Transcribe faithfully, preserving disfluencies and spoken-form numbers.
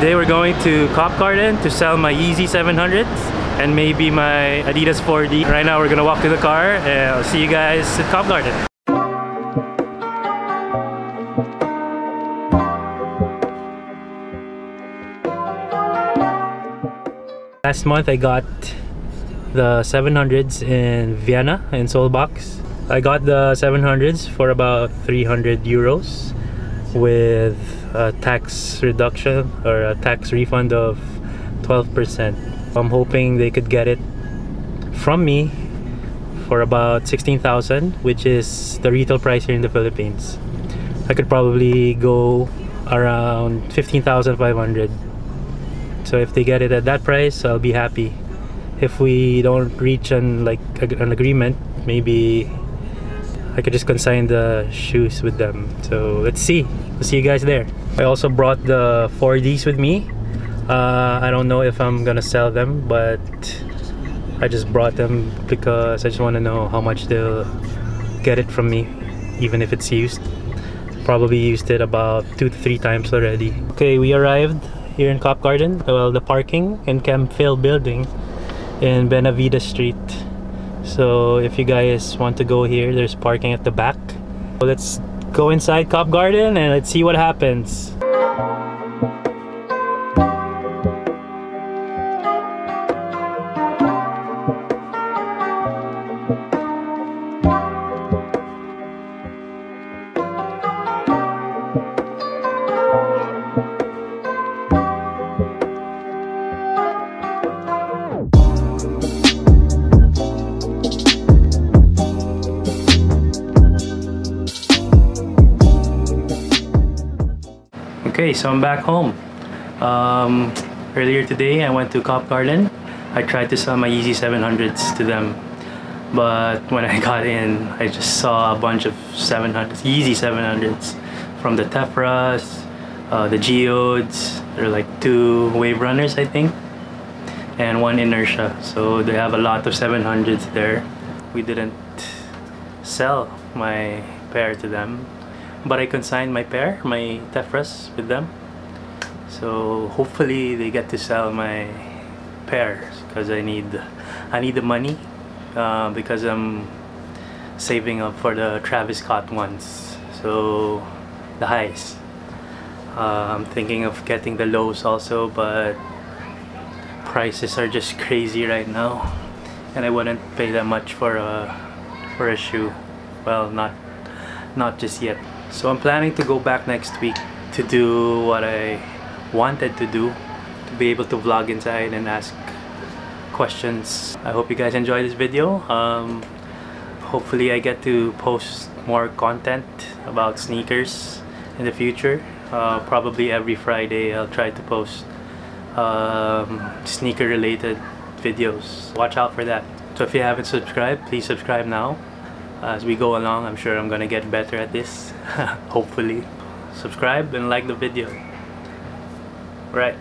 Today we're going to Cop Garden to sell my Yeezy seven hundreds and maybe my Adidas four D. Right now we're gonna walk to the car and I'll see you guys at Cop Garden. Last month I got the seven hundreds in Vienna in Seoul Box. I got the seven hundreds for about three hundred euros with a tax reduction or a tax refund of twelve percent. I'm hoping they could get it from me for about sixteen thousand, which is the retail price here in the Philippines. I could probably go around fifteen thousand five hundred. So if they get it at that price, I'll be happy. If we don't reach an like an agreement, maybe I could just consign the shoes with them. So let's see. We'll see you guys there. I also brought the four Ds with me. Uh, I don't know if I'm gonna sell them, but I just brought them because I just want to know how much they'll get it from me, even if it's used. Probably used it about two to three times already. Okay, we arrived here in Cop Garden. Well, the parking in Camphill building in Benavides Street. So if you guys want to go here, there's parking at the back. So let's go inside Cop Garden and let's see what happens. Okay, so I'm back home. Um, earlier today, I went to Cop Garden. I tried to sell my Yeezy seven hundreds to them, but when I got in, I just saw a bunch of seven hundreds, Yeezy seven hundreds from the Tefras, uh, the Geodes. There are like two Wave Runners, I think, and one Inertia. So they have a lot of seven hundreds there. We didn't sell my pair to them, but I consigned my pair, my Tefras, with them. So hopefully they get to sell my pairs because I need, I need the money uh, because I'm saving up for the Travis Scott ones. So the highs. Uh, I'm thinking of getting the lows also, but prices are just crazy right now, and I wouldn't pay that much for a for a shoe. Well, not not just yet. So I'm planning to go back next week to do what I wanted to do, to be able to vlog inside and ask questions. I hope you guys enjoy this video. Um, hopefully I get to post more content about sneakers in the future. Uh, probably every Friday I'll try to post um, sneaker related videos. Watch out for that. So if you haven't subscribed, please subscribe now. As we go along, I'm sure I'm gonna get better at this. Hopefully. Subscribe and like the video. Right.